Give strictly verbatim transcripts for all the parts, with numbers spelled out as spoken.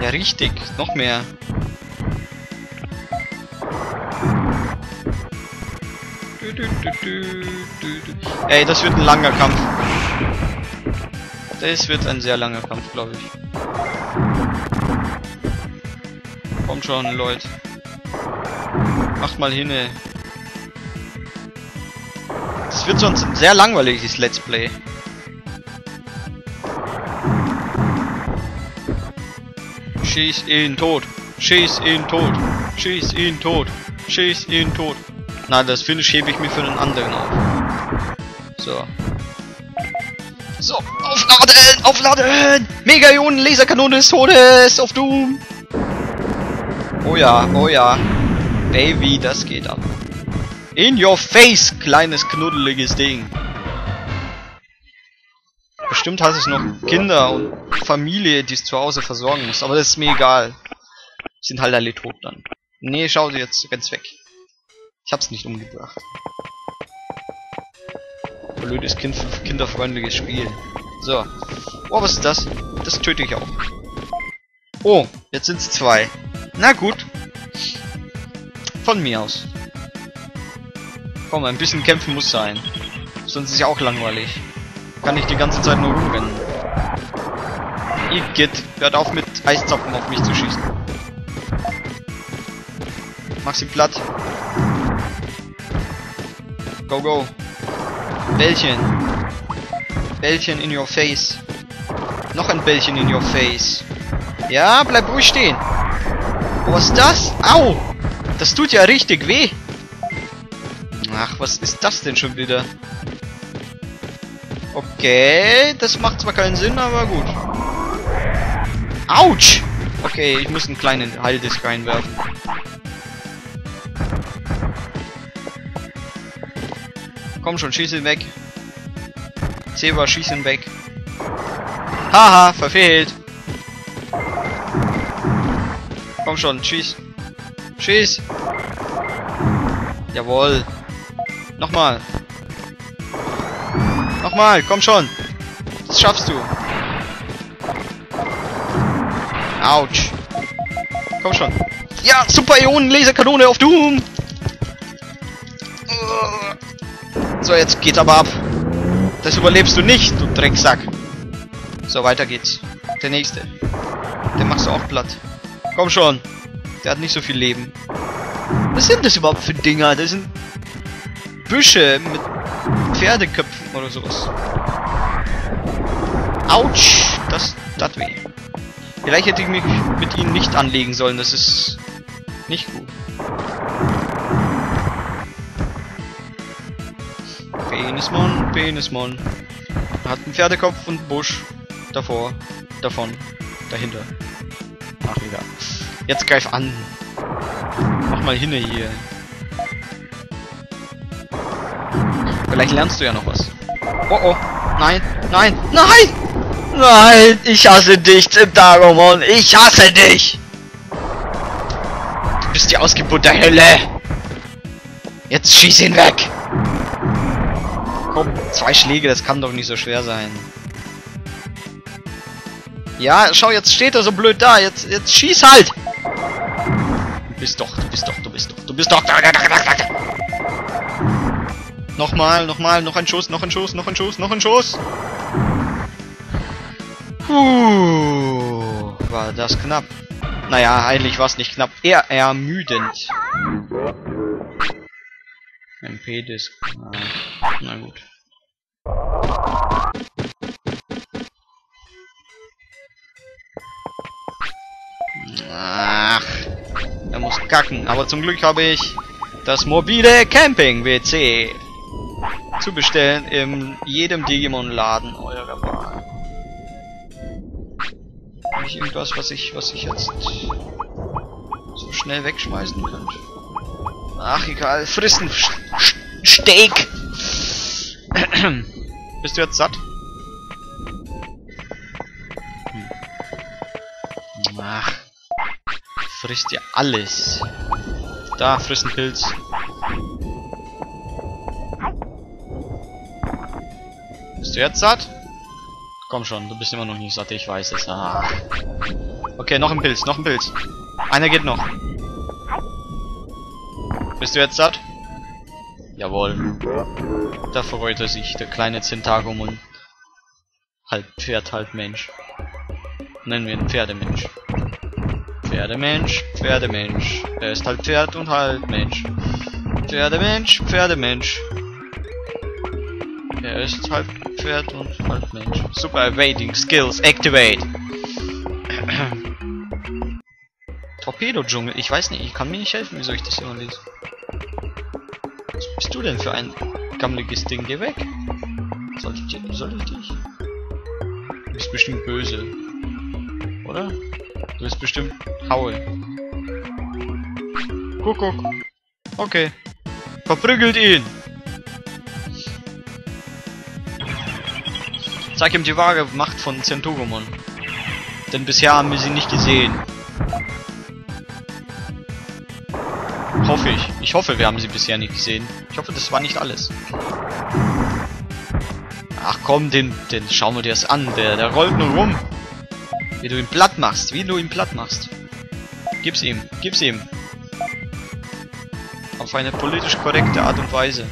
Ja, richtig. Noch mehr. Du, du, du, du, du, du. Ey, das wird ein langer Kampf. Das wird ein sehr langer Kampf, glaube ich. Kommt schon, Leute. Macht mal hin, ey. Das wird sonst ein sehr langweiliges Let's Play. Schieß ihn tot. Schieß ihn tot. Schieß ihn tot. Schieß ihn tot. Na, das Finish hebe ich mir für einen anderen auf. So. So, aufladen! Aufladen! Megaionen Laserkanone des Todes! Auf Doom! Oh ja, oh ja. Baby, das geht ab. In your face, kleines knuddeliges Ding. Bestimmt hat es noch Kinder und Familie, die es zu Hause versorgen muss, aber das ist mir egal. Sind halt alle tot dann. Nee, schau dir jetzt, renn's weg. Ich hab's nicht umgebracht. Blödes Kind, kinderfreundliches Spiel. So. Oh, was ist das? Das töte ich auch. Oh, jetzt sind's zwei. Na gut. Von mir aus. Komm, ein bisschen kämpfen muss sein. Sonst ist ja auch langweilig. Kann ich die ganze Zeit nur rumrennen. Igitt, hört auf mit Eiszapfen auf mich zu schießen. Mach sie platt. Go, go. Bällchen. Bällchen in your face. Noch ein Bällchen in your face. Ja, bleib ruhig stehen. Was ist das? Au! Das tut ja richtig weh. Ach, was ist das denn schon wieder? Okay, das macht zwar keinen Sinn, aber gut. Autsch! Okay, ich muss einen kleinen Heildisk reinwerfen. Komm schon, schieß ihn weg. Zebra, schieß ihn weg. Haha, verfehlt. Komm schon, schieß. Schieß! Jawohl! Nochmal! Nochmal! Komm schon! Das schaffst du! Autsch! Komm schon! Ja! Super Ionen Laserkanone auf Doom! So, jetzt geht's aber ab! Das überlebst du nicht, du Drecksack! So, weiter geht's! Der nächste! Den machst du auch platt! Komm schon! Der hat nicht so viel Leben. Was sind das überhaupt für Dinger? Das sind Büsche mit Pferdeköpfen oder sowas. Autsch! Das tat weh. Vielleicht hätte ich mich mit ihnen nicht anlegen sollen. Das ist nicht gut. Penismon, Penismon. Hat einen Pferdekopf und Busch. Davor, davon, dahinter. Ach, wieder. Jetzt greif an. Mach mal hin hier. Vielleicht lernst du ja noch was. Oh oh. Nein. Nein. Nein. Nein. Ich hasse dich, Zimtagomon. Ich hasse dich. Du bist die Ausgeburt der Hölle. Jetzt schieß ihn weg. Komm. Zwei Schläge. Das kann doch nicht so schwer sein. Ja, schau, jetzt steht er so blöd da. Jetzt, jetzt schieß halt. Du bist doch, du bist doch, du bist doch, du bist doch. Nochmal, nochmal, noch ein Schuss, noch ein Schuss, noch ein Schuss, noch ein Schuss. Puh, war das knapp. Naja, eigentlich war es nicht knapp. Eher ermüdend. M P-Disk. Na gut. Ach, er muss kacken. Aber zum Glück habe ich das mobile Camping-W C zu bestellen in jedem Digimon-Laden eurer Wahl. Habe ich irgendwas, was ich, was ich jetzt so schnell wegschmeißen könnte? Ach, egal. Frissen. Steak. Bist du jetzt satt? Hm. Ach. Frisst ja alles. Da, frissen Pilz. Bist du jetzt satt? Komm schon, du bist immer noch nicht satt, ich weiß es. Ah. Okay, noch ein Pilz, noch ein Pilz. Einer geht noch. Bist du jetzt satt? Jawohl. Da freute sich der kleine Zentagomon. Halb Pferd, halb Mensch. Nennen wir ihn Pferdemensch. Pferdemensch, Pferdemensch. Er ist halb Pferd und halb Mensch. Pferdemensch, Pferdemensch. Er ist halb Pferd und halb Mensch. Super Evading Skills activate. Torpedo-Dschungel. Ich weiß nicht, ich kann mir nicht helfen, wieso ich das immer lese. Was bist du denn für ein gammeliges Ding? Geh weg. Soll ich dich? Soll ich dich? Du bist bestimmt böse. Oder? Du bist bestimmt Haue. Kuckuck. Okay. Verprügelt ihn! Zeig ihm die wahre Macht von Zentagomon. Denn bisher haben wir sie nicht gesehen. Hoffe ich. Ich hoffe, wir haben sie bisher nicht gesehen. Ich hoffe, das war nicht alles. Ach komm, den, den schauen wir dir das an. Der, der rollt nur rum. Wie du ihn platt machst. Wie du ihn platt machst. Gib's ihm. Gib's ihm. Auf eine politisch korrekte Art und Weise.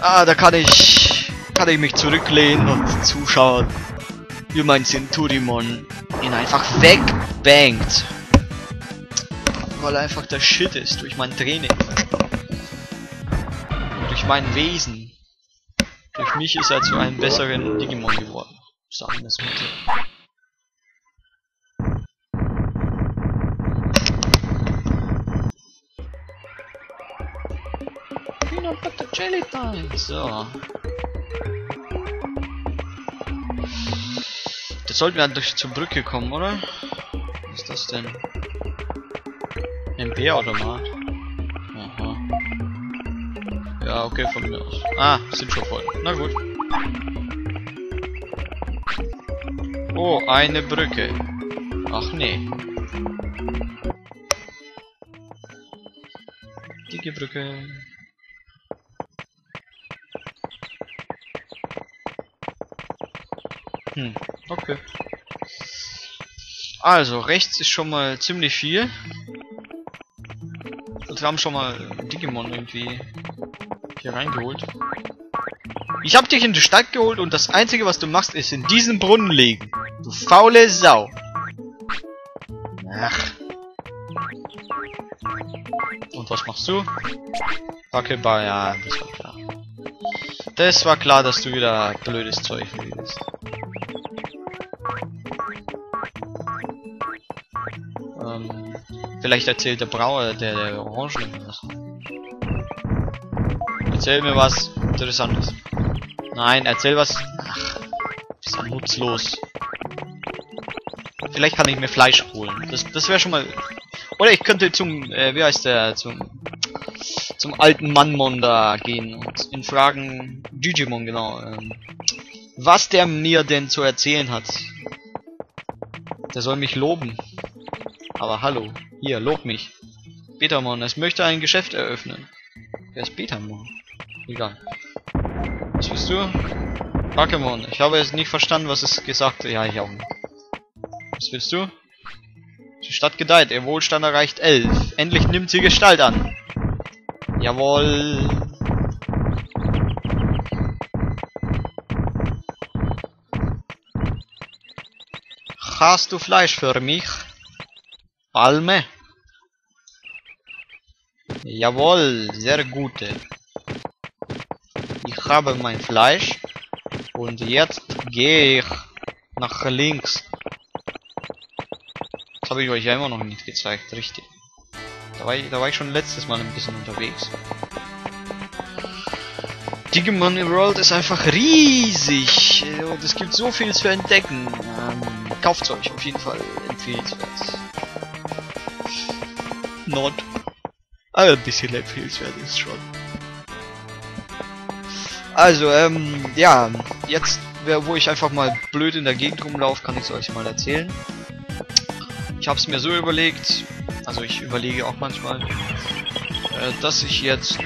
Ah, da kann ich... Kann ich mich zurücklehnen und zuschauen, wie mein Centarumon ihn einfach wegbangt. Weil er einfach der Shit ist, durch mein Training. Durch mein Wesen. Durch mich ist er zu einem besseren Digimon geworden. Sagen wir es mal so. Jelly Time. So. Jetzt sollten wir durch zur Brücke kommen, oder? Was ist das denn? Ein Bärautomat. Aha. Ja, okay, von mir aus. Ah, sind schon voll. Na gut. Oh, eine Brücke. Ach nee. Dicke Brücke. Hm, okay. Also, rechts ist schon mal ziemlich viel. Und wir haben schon mal Digimon irgendwie hier reingeholt. Ich hab dich in die Stadt geholt und das Einzige, was du machst, ist in diesen Brunnen liegen. Du faule Sau. Ach. Und was machst du? Fackelbar, ja, das war klar. Das war klar, dass du wieder blödes Zeug redest. Vielleicht erzählt der Brauer, der, der Orangen was. Erzähl mir was Interessantes. Nein, erzähl was. Ach, ist ja nutzlos. Vielleicht kann ich mir Fleisch holen. Das, das wäre schon mal. Oder ich könnte zum, äh, wie heißt der, zum, zum alten Mannmon da gehen und ihn fragen, Digimon genau, ähm, was der mir denn zu erzählen hat. Der soll mich loben. Aber hallo. Hier, lob mich. Betamon, es möchte ein Geschäft eröffnen. Wer ist Betamon? Egal. Was bist du? Akemon, ich habe es nicht verstanden, was es gesagt hat. Ja, ich auch nicht. Was willst du? Die Stadt gedeiht, ihr Wohlstand erreicht elf. Endlich nimmt sie Gestalt an. Jawohl. Hast du Fleisch für mich? Palme. Jawohl, sehr gute. Ich habe mein Fleisch und jetzt gehe ich nach links. Das habe ich euch ja immer noch nicht gezeigt, richtig. Da war ich, da war ich schon letztes Mal ein bisschen unterwegs. Digimon World ist einfach riesig und es gibt so viel zu entdecken. Ähm, kauft es euch auf jeden Fall, empfehlenswert. Not. Aber ein bisschen empfehlenswert ist schon. Also, ähm, ja, jetzt, wo ich einfach mal blöd in der Gegend rumlaufe, kann ich es euch mal erzählen. Ich habe es mir so überlegt, also ich überlege auch manchmal, äh, dass ich jetzt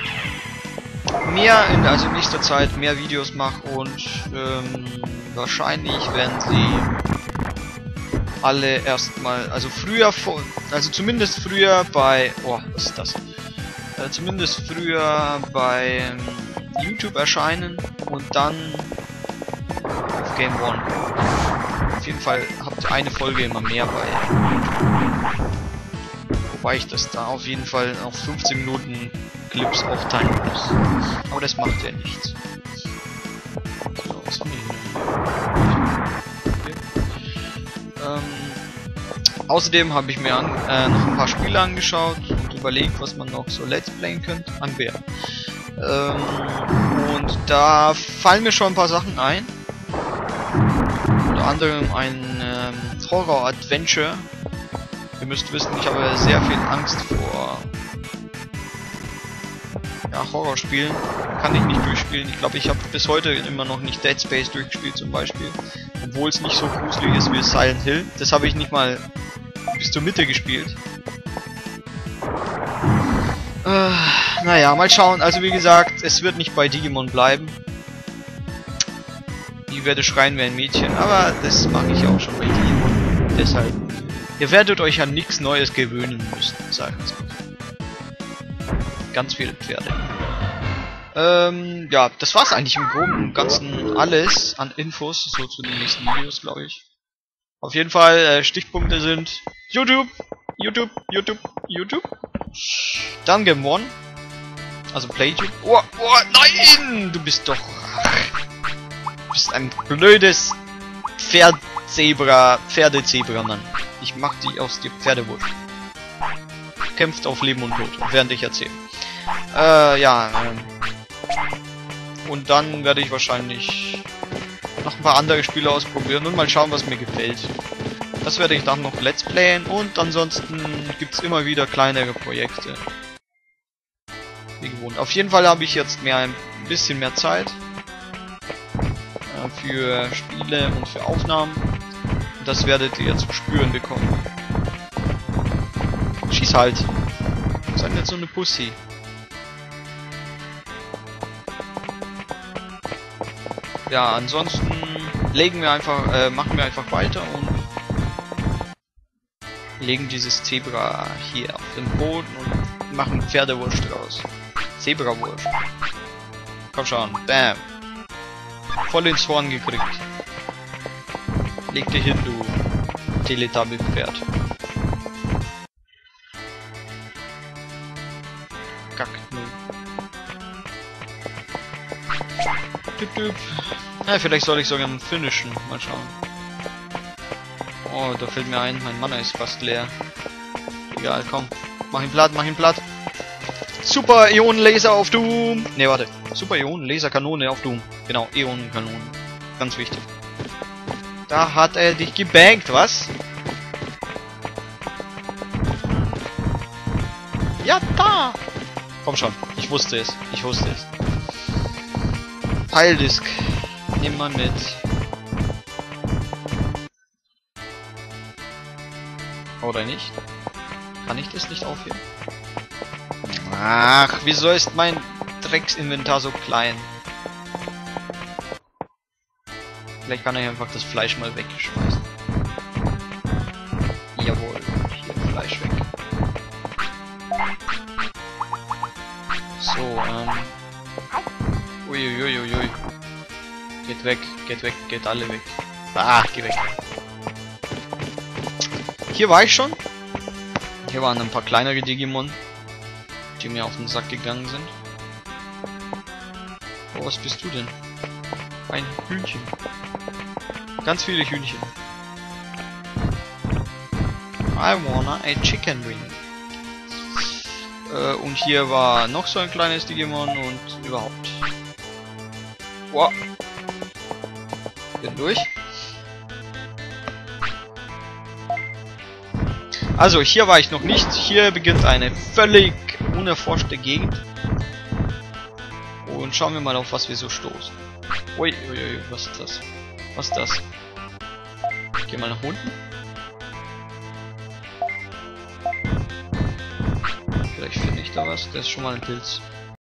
mehr in also in nächster Zeit mehr Videos mache und ähm, wahrscheinlich werden sie alle erstmal, also früher von, also zumindest früher bei, oh, was ist das? Äh, zumindest früher bei ähm, YouTube erscheinen und dann auf Game One. Auf jeden Fall habt ihr eine Folge immer mehr bei YouTube. Wobei ich das da auf jeden Fall auf fünfzehn Minuten Clips aufteilen muss. Aber das macht ja nichts. So, was haben wir hier? Ähm, außerdem habe ich mir an, äh, noch ein paar Spiele angeschaut und überlegt, was man noch so Let's Playen könnte. An wer? Ähm, und da fallen mir schon ein paar Sachen ein. Unter anderem ein ähm, Horror-Adventure. Ihr müsst wissen, ich habe sehr viel Angst vor ja, Horrorspielen. Kann ich nicht durchspielen. Ich glaube, ich habe bis heute immer noch nicht Dead Space durchgespielt zum Beispiel. Obwohl es nicht so gruselig ist wie Silent Hill. Das habe ich nicht mal bis zur Mitte gespielt. Äh, naja, mal schauen. Also wie gesagt, es wird nicht bei Digimon bleiben. Ich werde schreien wie ein Mädchen. Aber das mache ich auch schon bei Digimon. Deshalb. Ihr werdet euch an nichts Neues gewöhnen müssen, sagen wir es mal. Ganz viele Pferde. Ähm, ja, das war's eigentlich im Groben und Ganzen alles an Infos, so zu den nächsten Videos, glaube ich. Auf jeden Fall, äh, Stichpunkte sind YouTube, YouTube, YouTube, YouTube. Dann Game One. Also PlayTube. Oh, oh, nein! Du bist doch... Du bist ein blödes Pferdzebra, Pferdezebra, Mann. Ich mach die aus dem Pferdewurf. Kämpft auf Leben und Tod, während ich erzähle. Äh, ja. Ähm. Und dann werde ich wahrscheinlich noch ein paar andere Spiele ausprobieren und mal schauen, was mir gefällt. Das werde ich dann noch Let's Playen und ansonsten gibt es immer wieder kleinere Projekte. Wie gewohnt. Auf jeden Fall habe ich jetzt mehr ein bisschen mehr Zeit äh, für Spiele und für Aufnahmen. Das werdet ihr zu spüren bekommen. Schieß halt. Das ist jetzt so eine Pussy. Ja, ansonsten legen wir einfach, äh, machen wir einfach weiter und legen dieses Zebra hier auf den Boden und machen Pferdewurst draus. Zebrawurst. Komm schon. Bam. Voll ins Horn gekriegt. Leg dich hin, du Teletubby-Pferd. Kack, null. Ja, vielleicht soll ich sogar einen finishen. Mal schauen. Oh, da fällt mir ein, mein Mana ist fast leer. Egal, komm. Mach ihn platt, mach ihn platt. Super Ionenlaser auf Doom. Ne, warte. Super Ionenlaserkanone auf Doom. Genau, Ionenkanone. Ganz wichtig. Da hat er dich gebankt, was? Ja, da! Komm schon, ich wusste es, ich wusste es. Heildisk, nimm mal mit. Oder nicht? Kann ich das nicht aufheben? Ach, wieso ist mein Drecksinventar so klein? Vielleicht kann ich einfach das Fleisch mal wegschmeißen. Jawohl, hier Fleisch weg. So, ähm. Uiuiuiui. Ui, ui, ui. Geht weg, geht weg, geht alle weg. Ah, geh weg. Hier war ich schon. Hier waren ein paar kleinere Digimon, die mir auf den Sack gegangen sind. Oh, was bist du denn? Ein Hühnchen. Ganz viele Hühnchen. I wanna a chicken wing. Äh, und hier war noch so ein kleines Digimon und überhaupt. Wow. Bin durch. Also, hier war ich noch nicht. Hier beginnt eine völlig unerforschte Gegend. Und schauen wir mal, auf was wir so stoßen. Ui, ui, ui, was ist das? Was ist das? Ich geh mal nach unten. Vielleicht finde ich da was. Das ist schon mal ein Pilz.